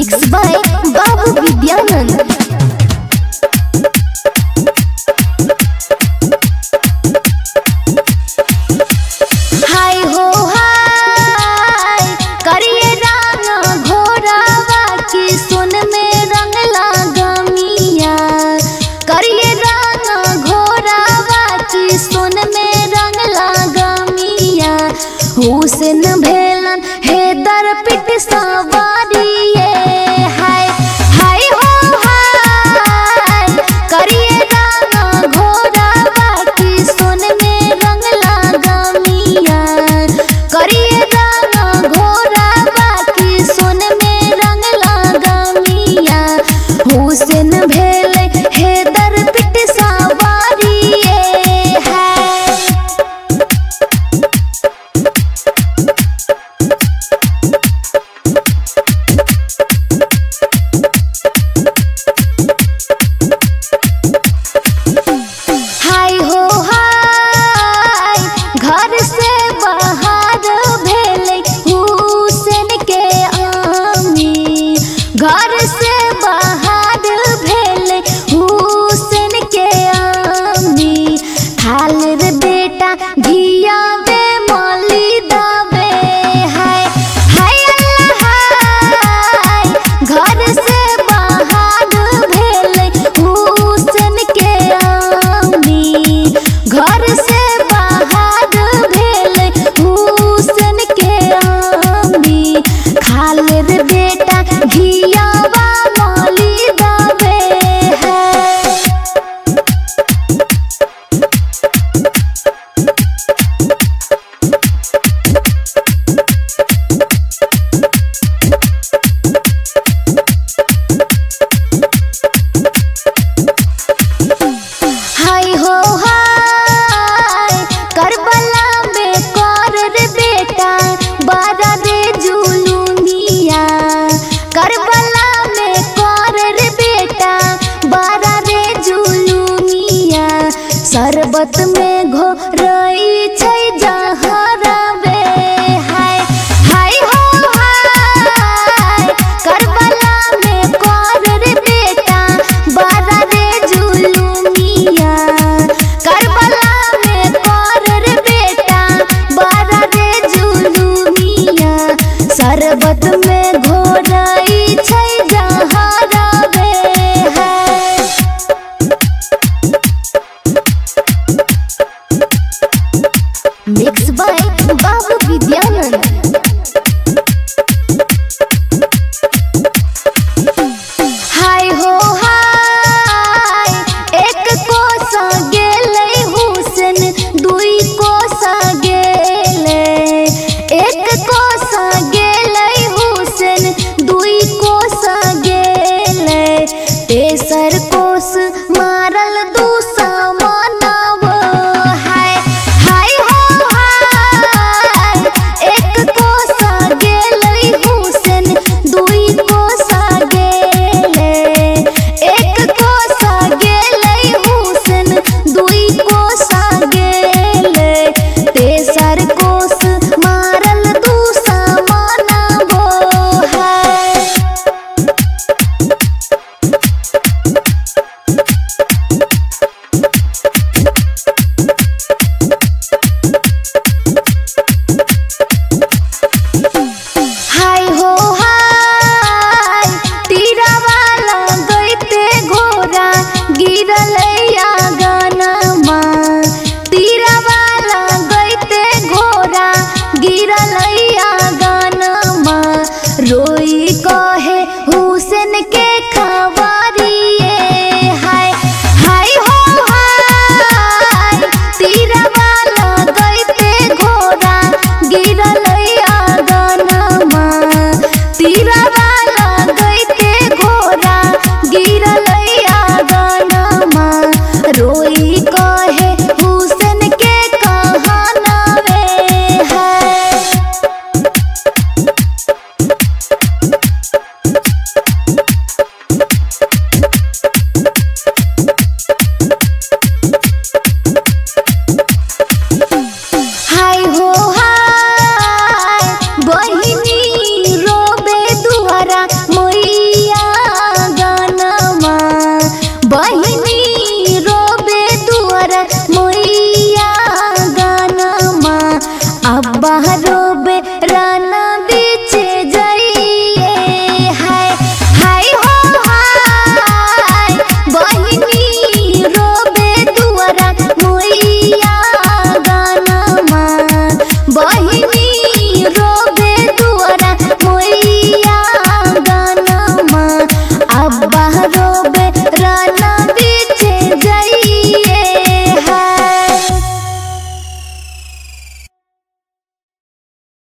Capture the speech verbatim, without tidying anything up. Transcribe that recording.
Mix by बाबू विद्यानंद। हुसन भेलन हे दरपिट सवारिये हाय हाय हो हाय करिए राना घोड़ा बाटी सोन में रंग लागा मिया करिए राना घोड़ा बाटी सोन में रंग लागा मिया हुसन भेलन हे दरपिट घर से बाहर भेले हुसन के आमी थाल रे बेटा धिया बे माली दावे हाय हाय हाय घर से बाहर भेले हुसन के आमी घर से बाहर भेले हुसन के आमी थाल रे बेटा धिया शरबत में घोरई छै जहरबे हाय हाय हो हाय करबला में कर रे बेटा बारा रे जुलुमिया करबला में कर रे बेटा बारा रे जुलुमिया शरबत में घोरई छै जहरबे मिक्स बाय बाबू विद्यानंद। हाय हो हाय एक कोसा गेले हुसन दुई कोसा गेले एक कोसा गेले हुसन दुई कोसा गेले तेसर कोस मारल दूसरा रोई